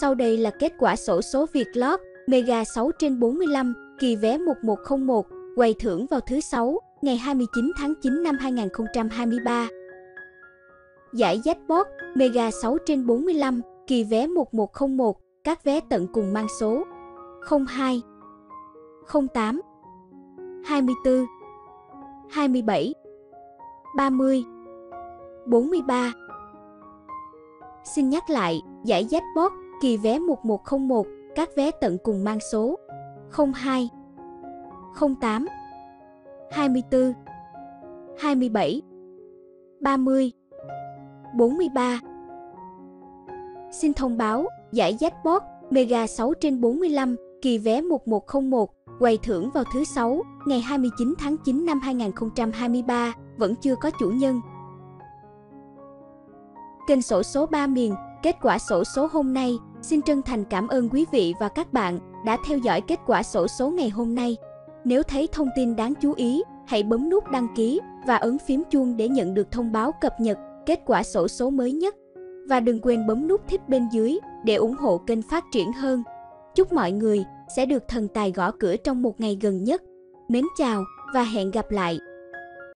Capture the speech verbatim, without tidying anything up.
Sau đây là kết quả xổ số Vietlott Mega sáu trên bốn mươi lăm, kỳ vé một một không một, quầy thưởng vào thứ sáu, ngày hai mươi chín tháng chín năm hai nghìn không trăm hai mươi ba. Giải Jackpot Mega sáu trên bốn mươi lăm, kỳ vé một một không một, các vé tận cùng mang số không hai, không tám, hai mươi tư, hai mươi bảy, ba mươi, bốn mươi ba. Xin nhắc lại, giải Jackpot, kỳ vé một một không một, các vé tận cùng mang số không hai, không tám, hai mươi tư, hai mươi bảy, ba mươi, bốn mươi ba. Xin thông báo, giải Jackpot, Mega sáu trên bốn mươi lăm, kỳ vé một một không một, quầy thưởng vào thứ sáu, ngày hai mươi chín tháng chín năm hai nghìn không trăm hai mươi ba, vẫn chưa có chủ nhân. Kênh xổ số ba miền, kết quả xổ số hôm nay, xin chân thành cảm ơn quý vị và các bạn đã theo dõi kết quả xổ số ngày hôm nay. Nếu thấy thông tin đáng chú ý, hãy bấm nút đăng ký và ấn phím chuông để nhận được thông báo cập nhật kết quả xổ số mới nhất. Và đừng quên bấm nút thích bên dưới để ủng hộ kênh phát triển hơn. Chúc mọi người sẽ được thần tài gõ cửa trong một ngày gần nhất. Mến chào và hẹn gặp lại!